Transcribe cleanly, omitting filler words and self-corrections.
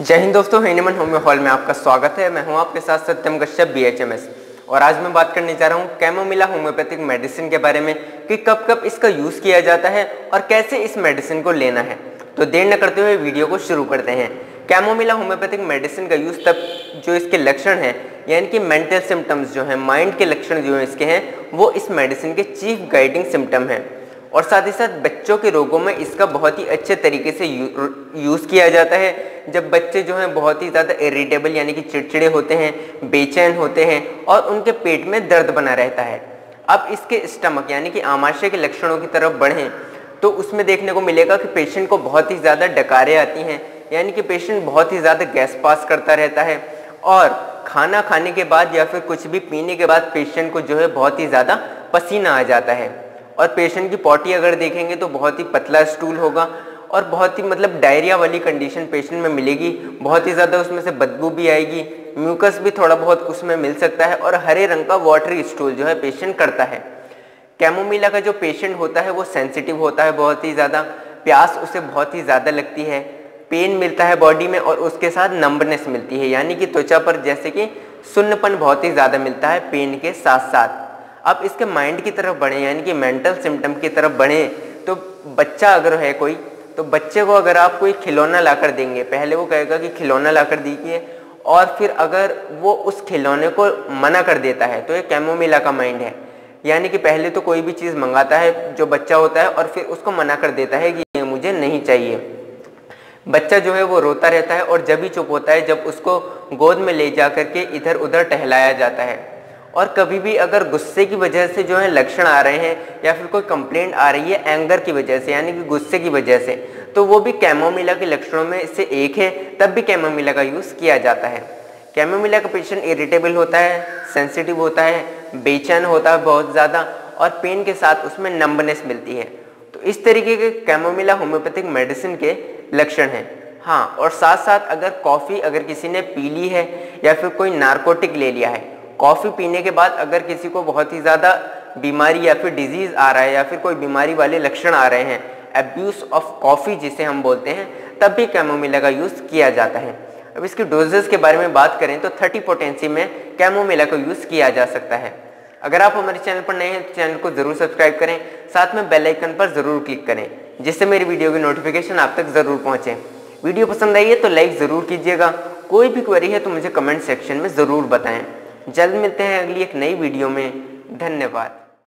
जय हिंद दोस्तों, Hahnemann homeo hall में आपका स्वागत है। मैं हूं आपके साथ सत्यम कश्यप BHMS और आज मैं बात करने जा रहा हूं कैमोमिला होम्योपैथिक मेडिसिन के बारे में कि कब कब इसका यूज़ किया जाता है और कैसे इस मेडिसिन को लेना है। तो देर न करते हुए वीडियो को शुरू करते हैं। कैमोमिला होम्योपैथिक मेडिसिन का यूज़ तब जो इसके लक्षण हैं यानी कि मेंटल सिम्टम्स जो हैं, माइंड के लक्षण जो हैं इसके हैं, वो इस मेडिसिन के चीफ गाइडिंग सिम्टम हैं। और साथ ही साथ बच्चों के रोगों में इसका बहुत ही अच्छे तरीके से यूज़ किया जाता है जब बच्चे जो हैं बहुत ही ज़्यादा इरिटेबल यानी कि चिड़चिड़े होते हैं, बेचैन होते हैं और उनके पेट में दर्द बना रहता है। अब इसके स्टमक यानी कि आमाशय के लक्षणों की तरफ बढ़ें तो उसमें देखने को मिलेगा कि पेशेंट को बहुत ही ज़्यादा डकारें आती हैं यानी कि पेशेंट बहुत ही ज़्यादा गैस पास करता रहता है और खाना खाने के बाद या फिर कुछ भी पीने के बाद पेशेंट को जो है बहुत ही ज़्यादा पसीना आ जाता है। और पेशेंट की पॉटी अगर देखेंगे तो बहुत ही पतला स्टूल होगा और बहुत ही मतलब डायरिया वाली कंडीशन पेशेंट में मिलेगी। बहुत ही ज़्यादा उसमें से बदबू भी आएगी, म्यूकस भी थोड़ा बहुत उसमें मिल सकता है और हरे रंग का वाटरी स्टूल जो है पेशेंट करता है। कैमोमिला का जो पेशेंट होता है वो सेंसिटिव होता है, बहुत ही ज़्यादा प्यास उसे बहुत ही ज़्यादा लगती है, पेन मिलता है बॉडी में और उसके साथ नंबनेस मिलती है यानी कि त्वचा पर जैसे कि सुन्नपन बहुत ही ज़्यादा मिलता है पेन के साथ साथ। अब इसके माइंड की तरफ बढ़ें यानी कि मेंटल सिम्टम की तरफ बढ़ें तो बच्चा अगर है कोई तो बच्चे को अगर आप कोई खिलौना लाकर देंगे, पहले वो कहेगा कि खिलौना लाकर दीजिए और फिर अगर वो उस खिलौने को मना कर देता है तो ये कैमोमिला का माइंड है। यानी कि पहले तो कोई भी चीज़ मंगाता है जो बच्चा होता है और फिर उसको मना कर देता है कि ये मुझे नहीं चाहिए। बच्चा जो है वो रोता रहता है और जब ही चुप होता है जब उसको गोद में ले जा कर के इधर उधर टहलाया जाता है। और कभी भी अगर गुस्से की वजह से जो है लक्षण आ रहे हैं या फिर कोई कंप्लेंट आ रही है एंगर की वजह से यानी कि गुस्से की वजह से तो वो भी कैमोमिला के लक्षणों में से एक है, तब भी कैमोमिला का यूज़ किया जाता है। कैमोमिला का पेशेंट इरिटेबल होता है, सेंसिटिव होता है, बेचैन होता है बहुत ज़्यादा और पेन के साथ उसमें नंबनेस मिलती है। तो इस तरीके के कैमोमिला होम्योपैथिक मेडिसिन के लक्षण हैं। हाँ, और साथ साथ अगर कॉफ़ी अगर किसी ने पी ली है या फिर कोई नारकोटिक ले लिया है, कॉफ़ी पीने के बाद अगर किसी को बहुत ही ज़्यादा बीमारी या फिर डिजीज़ आ रहा है या फिर कोई बीमारी वाले लक्षण आ रहे हैं, एब्यूज़ ऑफ कॉफ़ी जिसे हम बोलते हैं, तब भी कैमोमिला का यूज़ किया जाता है। अब इसके डोजेस के बारे में बात करें तो 30 पोटेंसी में कैमोमिला का यूज़ किया जा सकता है। अगर आप हमारे चैनल पर नए हैं तो चैनल को ज़रूर सब्सक्राइब करें, साथ में बेल आइकन पर ज़रूर क्लिक करें जिससे मेरी वीडियो की नोटिफिकेशन आप तक ज़रूर पहुँचें। वीडियो पसंद आई है तो लाइक ज़रूर कीजिएगा। कोई भी क्वेरी है तो मुझे कमेंट सेक्शन में ज़रूर बताएँ। जल्द मिलते हैं अगली एक नई वीडियो में। धन्यवाद।